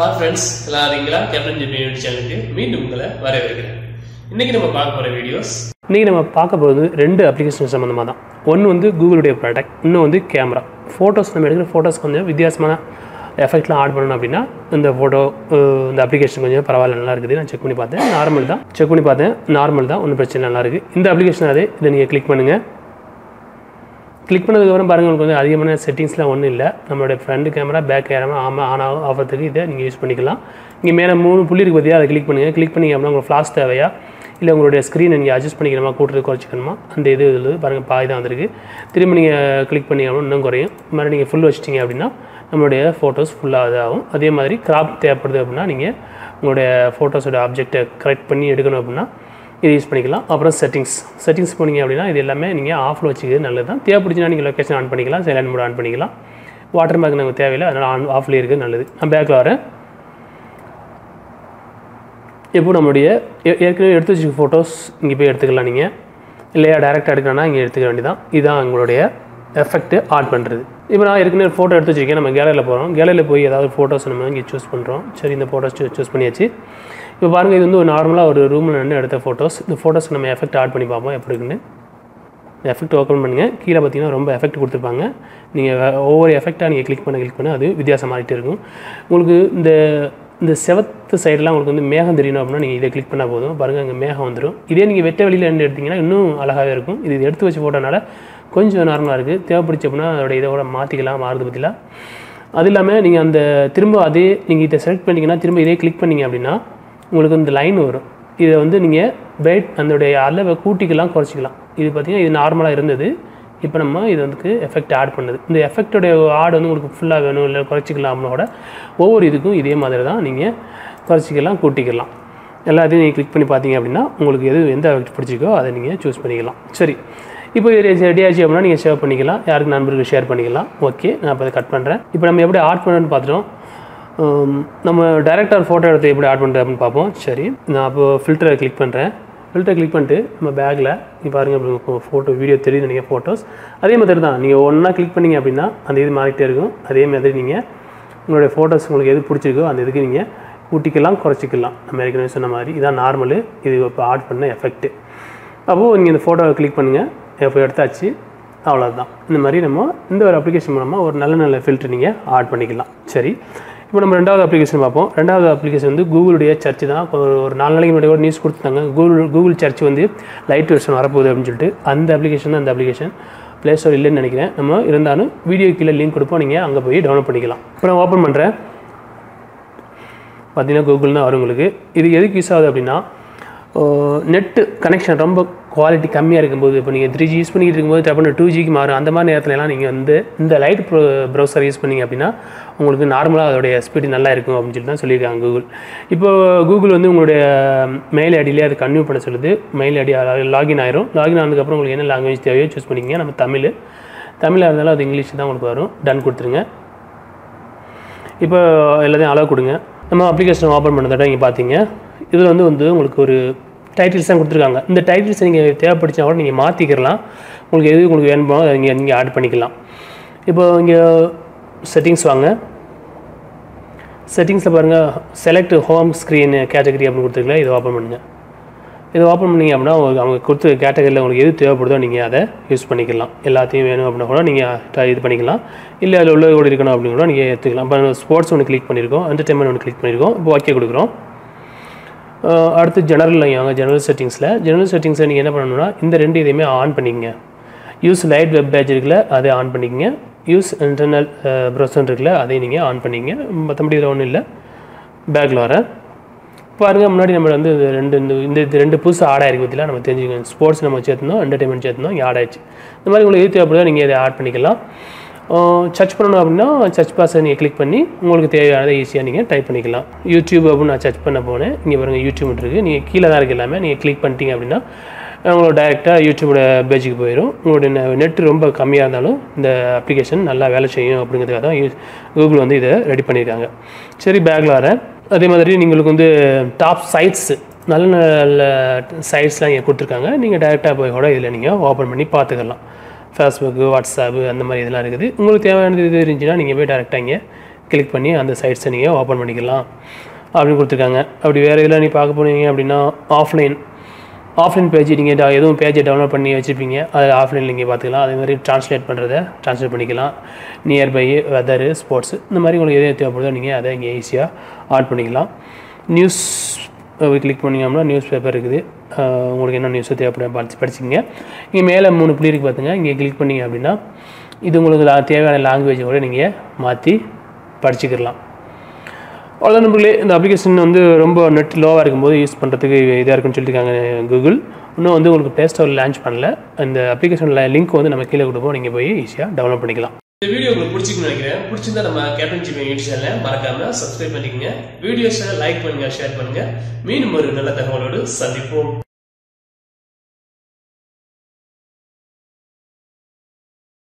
Hi friends, welcome to Captain GPM channel. Meet you guys. Today we will talk about two applications. One is Google product. Another is camera. Photos. We take photos. Effect add the photo the application check normal da. Check normal da. This application click click on the settings front camera, back camera, arm on offer use panicala. You may click on flash the screen and adjust panicama coat the corchicama and they buy the other 3 minute click panicam full watching abdina photos full adamari crop tap photos object correct panny. This is the settings. Settings is off. If you have location on the silent mode, the watermark is off. Now, photos layer direct. This is the effect. Now, if you have photo, we gallery. Photos choose. If you வந்து நார்மலா ஒரு ரூம்ல நின்னு எடுத்த photos இந்த photos நம்ம effect add பண்ணி பாப்போம் எப்படி இருக்குன்னு எஃபெக்ட் ஓபன் பண்ணுங்க கீழ பாத்தீங்கன்னா ரொம்ப எஃபெக்ட் கொடுத்திருப்பாங்க நீங்க ஓவர் எஃபெக்ட்டா நீங்க கிளிக் பண்ண அது வித்தியாசமாயிட்டே இருக்கும் உங்களுக்கு இந்த செவத்து சைடுல உங்களுக்கு வந்து மேகம் தெரியும் அப்படினா நீங்க இத கிளிக் பண்ணா போதும் பாருங்க அங்க மேகம் வந்துரும் இதே நீங்க வெட்ட வெளியில நின்னு எடுத்தீங்கன்னா இன்னும் அழகாவே இருக்கும் இது எடுத்து வச்ச போட்டனால கொஞ்சம் நார்மலா இருக்கு தேவைப்படுச்சு அப்படினா அதோட இதோட மாத்திக்கலாம் மாறுது பத்தில அதிலாமே நீங்க அந்த திரும்ப அதே நீங்க இத செலக்ட் பண்ணீங்கன்னா திரும்ப இதே கிளிக் பண்ணீங்க அப்படினா உங்களுக்கு இந்த லைன் வரும் இது வந்து நீங்க வெயிட் அந்தோட அளவை கூட்டிக்கலாம் குறச்சிக்கலாம் இது பாத்தீங்கன்னா இது நார்மலா இருந்தது இப்போ நம்ம இதுக்கு எஃபெக்ட் ஆட் பண்ணுது இந்த எஃபெக்ட்டோட ஆட் வந்து உங்களுக்கு ஃபுல்லா வேணும் இல்ல குறச்சிக்கலாம்னோட ஒவ்வொரு இதுக்கும் இதே மாதிரி தான் நீங்க குறச்சிக்கலாம் கூட்டிக்கலாம் எல்லாத்தையும் நீங்க கிளிக் பண்ணி பாத்தீங்க அப்படினா உங்களுக்கு எது எந்த எஃபெக்ட் பிடிச்சிக்கோ அதை நீங்க சூஸ் பண்ணிக்கலாம் சரி இப்போ இது ரெடி ஆச்சு அப்படினா நீங்க ஷேர் பண்ணிக்கலாம் யாருக்கு நண்பருக்கு ஷேர் பண்ணிக்கலாம் ஓகே நான் இப்ப கட் பண்றேன் இப்போ நம்ம எப்படி ஆட் பண்ணனும்னு பாத்துறோம் நம்ம डायरेक्टली फोटो எடுத்து எப்படி ஆட் பண்றது அப்படினு பாப்போம் சரி நான் அப்போ ஃபில்டரை கிளிக் பண்றேன் ஃபில்டர் கிளிக் பண்ணிட்டு நம்ம பேக்ல நீ பாருங்க உங்களுக்கு போட்டோ வீடியோ தெரியும் நீங்க போட்டோஸ் அதே மாதிரி தான் நீங்க ஒண்ணா கிளிக் பண்ணீங்க அப்படினா அந்த இது மாறிட்டே இருக்கும் அதே மாதிரி நீங்க உங்களுடைய போட்டோஸ் உங்களுக்கு எது பிடிச்சிருக்கோ அந்த இதுக்கு நீங்க கூட்டிக்கலாம் குறச்சிக்கலாம் நம்ம ஏற்கனவே சொன்ன மாதிரி இதான் நார்மல் இது இப்ப ஆட் பண்ண எஃபெக்ட் அப்போ நீங்க இந்த போட்டோவை கிளிக் பண்ணுங்க இப்போ எடுத்தாச்சு அவ்வளவுதான் இந்த மாதிரி நம்ம இந்த ஒரு அப்ளிகேஷன் மூலமா ஒரு நல்ல ஃபில்டர் நீங்க ஆட் பண்ணிக்கலாம் சரி இப்போ நம்ம இரண்டாவது அப்ளிகேஷன் பாப்போம் இரண்டாவது அப்ளிகேஷன் வந்து Google உடைய சர்ச் தான் ஒரு 4 நாளைக்கு முன்னாடி ஒரு நியூஸ் கொடுத்தாங்க Google சர்ச் வந்து லைட் வெர்ஷன் வர போகுது அப்படினு சொல்லிட்டு அந்த அப்ளிகேஷன் Play Store இல்லன்னு நினைக்கிறேன் நம்ம இருந்தாலும் வீடியோ கீழ லிங்க் கொடுப்போம் நீங்க அங்க போய் டவுன்லோட் பண்ணிக்கலாம் இப்போ நான் ஓபன் பண்றேன் பாத்தீங்கன்னா Google னா வரும் உங்களுக்கு இது எதுக்கு யூஸ் ஆகுது அப்படினா நெட் கனெக்ஷன் ரொம்ப குவாலிட்டி கம்மியா இருக்கும்போது இப்போ நீங்க 3G யூஸ் பண்ணிட்டு இருக்கும்போது தப்பன 2G க்கு மாறும் அந்த மாதிரி நேரத்துல எல்லாம் நீங்க வந்து இந்த லைட் browser யூஸ் பண்ணீங்க அப்படினா உங்களுக்கு நார்மலா அதோட ஸ்பீடு நல்லா இருக்கும் அப்படினு சொல்லி தான் சொல்லிருக்காங்க Google இப்போ Google வந்து உங்களுடைய மெயில் ஐடியில அது கன்ஃபர்ம் பண்ண சொல்லுது மெயில் ஐடி லாகின் ஆயிரும் லாகின் ஆனதுக்கு அப்புறம் உங்களுக்கு என்ன language தேவையோ चूஸ் பண்ணீங்க நம்ம தமிழ்ல இருந்தால அது இங்கிலீஷ் தான் உங்களுக்கு வரும் டன் கொடுத்துருங்க இப்போ எல்லாத்தையும் அலோ கொடுங்க நம்ம அப்ளிகேஷன் ஓபன் பண்ணத நீங்க பாத்தீங்க இதுல வந்து உங்களுக்கு ஒரு டைட்டில்ஸ் தான் கொடுத்திருக்காங்க இந்த டைட்டில்ஸ் நீங்க தேவைப்படுச்சா கூட நீங்க மாத்திக்கலாம் உங்களுக்கு எது உங்களுக்கு வேணுமோ அதை நீங்க ஆட் பண்ணிக்கலாம் இப்போ இங்க செட்டிங்ஸ் வாங்க செட்டிங்ஸ்ல பாருங்க செலக்ட் ஹோம் ஸ்கிரீன் கேட்டகரி அப்படி கொடுத்திருக்கீங்க இத ஓபன் பண்ணுங்க இத ஓபன் பண்ணீங்க அப்படினா அவங்க கொடுத்த கேட்டகரியில உங்களுக்கு எது தேவைப்படுதோ நீங்க அதை யூஸ் பண்ணிக்கலாம் எல்லாத்தையும் வேணும் அப்படினா கூட நீங்க இது பண்ணிக்கலாம் இல்ல அதுல உள்ளது இருக்கணும் அப்படி கூட நீங்க ஏத்துக்கலாம் இப்போ ஸ்போர்ட்ஸ் ஒன்னு கிளிக் பண்ணிருக்கோம் என்டர்டெயின்மென்ட் ஒன்னு கிளிக் பண்ணிருக்கோம் இப்போ ஓகே கொடுக்கிறோம் அடுத்து general settings நீங்க என்ன பண்ணனும்னா இந்த ரெண்டு இதையுமே ஆன் பண்ணிக்கங்க use light web page இருக்குல அதை ஆன் பண்ணிக்கங்க use internal browser இருக்குல அதை நீங்க ஆன் பண்ணிக்கங்க மத்தபடி இதோ ஒண்ணு இல்ல பேக்ல வர பாருங்க முன்னாடி நம்ம வந்து ரெண்டு புஷ் ஆட் ஆயிருக்குதுல நம்ம தெரிஞ்சுக்கணும் ஸ்போர்ட்ஸ் நம்ம சேர்த்தோம் என்டர்டெயின்மென்ட் சேர்த்தோம் இங்க ஆட் ஆயிச்சு இந்த மாதிரி உங்களுக்கு ஏத்து அப்படியே நீங்க இத ஆட் பண்ணிக்கலாம் search பண்ணனும் அப்படினா search box நீங்க click பண்ணி உங்களுக்கு தேவையானதை ஈஸியா நீங்க டைப் பண்ணிக்கலாம் YouTube அப்படினா search பண்ண போறேன் இங்க பாருங்க YouTube இருக்கு நீங்க கீழ தான் இருக்கு எல்லாமே நீங்க click பண்ணிட்டீங்க அப்படினா உங்களுக்கு டைரக்டா YouTube ஓட பேஜ்க்கு போயிடும் உங்களுடைய நெட் ரொம்ப கம்மியா இருந்தாலும் இந்த அப்ளிகேஷன் நல்லா வேலை செய்யும் அப்படிங்கிறதுக்காக தான் Google வந்து இத ரெடி பண்ணிருக்காங்க சரி பேக்ல வர அதே மாதிரி உங்களுக்கு வந்து டாப் சைட்ஸ் நல்ல சைட்ஸ்லாம் இங்க கொடுத்திருக்காங்க நீங்க டைரக்டா போய் கூட இதல நீங்க ஓபன் பண்ணி பாத்துக்கலாம் Facebook, WhatsApp, and the Maria Largadi. Ungutana, you may direct Tanga, click பண்ணி அந்த sites நீங்க ஓபன் பண்ணிக்கலாம் அப்படி கொடுத்திருக்காங்க அப்படி வேற இதெல்லாம் நீ பார்க்க போறீங்க அப்படினா ஆஃப்லைன் பேஜ் நீங்க ஏதோ பேஜ் டவுன்லோட் பண்ணி வச்சிருப்பீங்க அது ஆஃப்லைன்ல நீங்க பாத்துக்கலாம் அதே மாதிரி ட்ரான்ஸ்லேட் பண்றதை ட்ரான்ஸ்லேட் பண்ணிக்கலாம் நியர் பை weather sports இந்த மாதிரி உங்களுக்கு எது தேவைப்படுதோ நீங்க அதை இங்க ஈஸியா ஆட் பண்ணிக்கலாம் news We click on the newspaper. You can use it. You can click on the mail. You can click on the mail. You can click on the language. You can click on the application. You can click on Google. You can test or launch the application link. You can download the link. If you like this video, please subscribe to the channel, like and share.